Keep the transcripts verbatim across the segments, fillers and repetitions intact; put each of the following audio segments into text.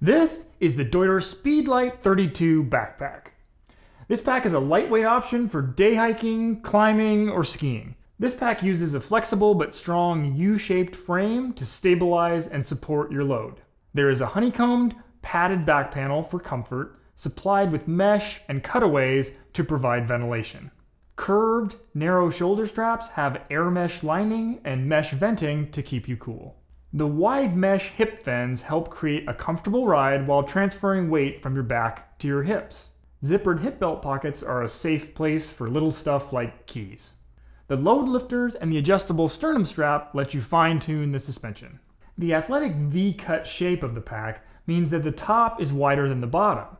This is the Deuter Speed Lite thirty-two backpack. This pack is a lightweight option for day hiking, climbing, or skiing. This pack uses a flexible but strong U-shaped frame to stabilize and support your load. There is a honeycombed, padded back panel for comfort, supplied with mesh and cutaways to provide ventilation. Curved, narrow shoulder straps have air mesh lining and mesh venting to keep you cool. The wide mesh hip fends help create a comfortable ride while transferring weight from your back to your hips. Zippered hip belt pockets are a safe place for little stuff like keys. The load lifters and the adjustable sternum strap let you fine-tune the suspension. The athletic V-cut shape of the pack means that the top is wider than the bottom.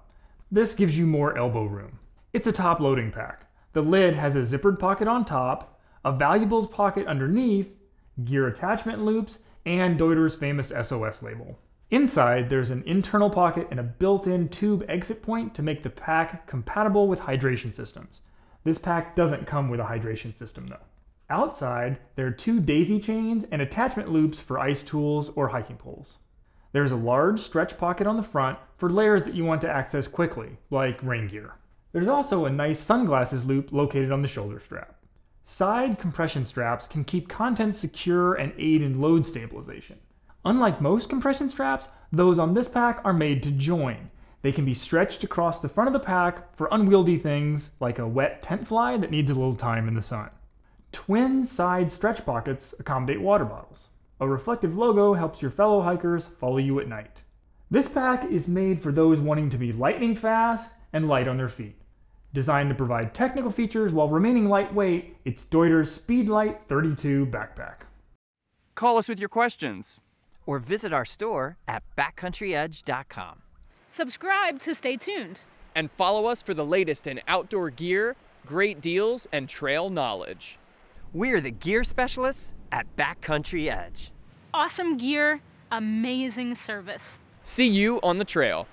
This gives you more elbow room. It's a top-loading pack. The lid has a zippered pocket on top, a valuables pocket underneath, gear attachment loops, and Deuter's famous S O S label. Inside, there's an internal pocket and a built-in tube exit point to make the pack compatible with hydration systems. This pack doesn't come with a hydration system though. Outside, there are two daisy chains and attachment loops for ice tools or hiking poles. There's a large stretch pocket on the front for layers that you want to access quickly, like rain gear. There's also a nice sunglasses loop located on the shoulder strap. Side compression straps can keep content secure and aid in load stabilization. Unlike most compression straps, those on this pack are made to join. They can be stretched across the front of the pack for unwieldy things like a wet tent fly that needs a little time in the sun. Twin side stretch pockets accommodate water bottles. A reflective logo helps your fellow hikers follow you at night. This pack is made for those wanting to be lightning fast and light on their feet. Designed to provide technical features while remaining lightweight, it's Deuter's Speed Lite thirty-two backpack. Call us with your questions. Or visit our store at backcountry edge dot com. Subscribe to stay tuned. And follow us for the latest in outdoor gear, great deals, and trail knowledge. We're the gear specialists at Backcountry Edge. Awesome gear, amazing service. See you on the trail.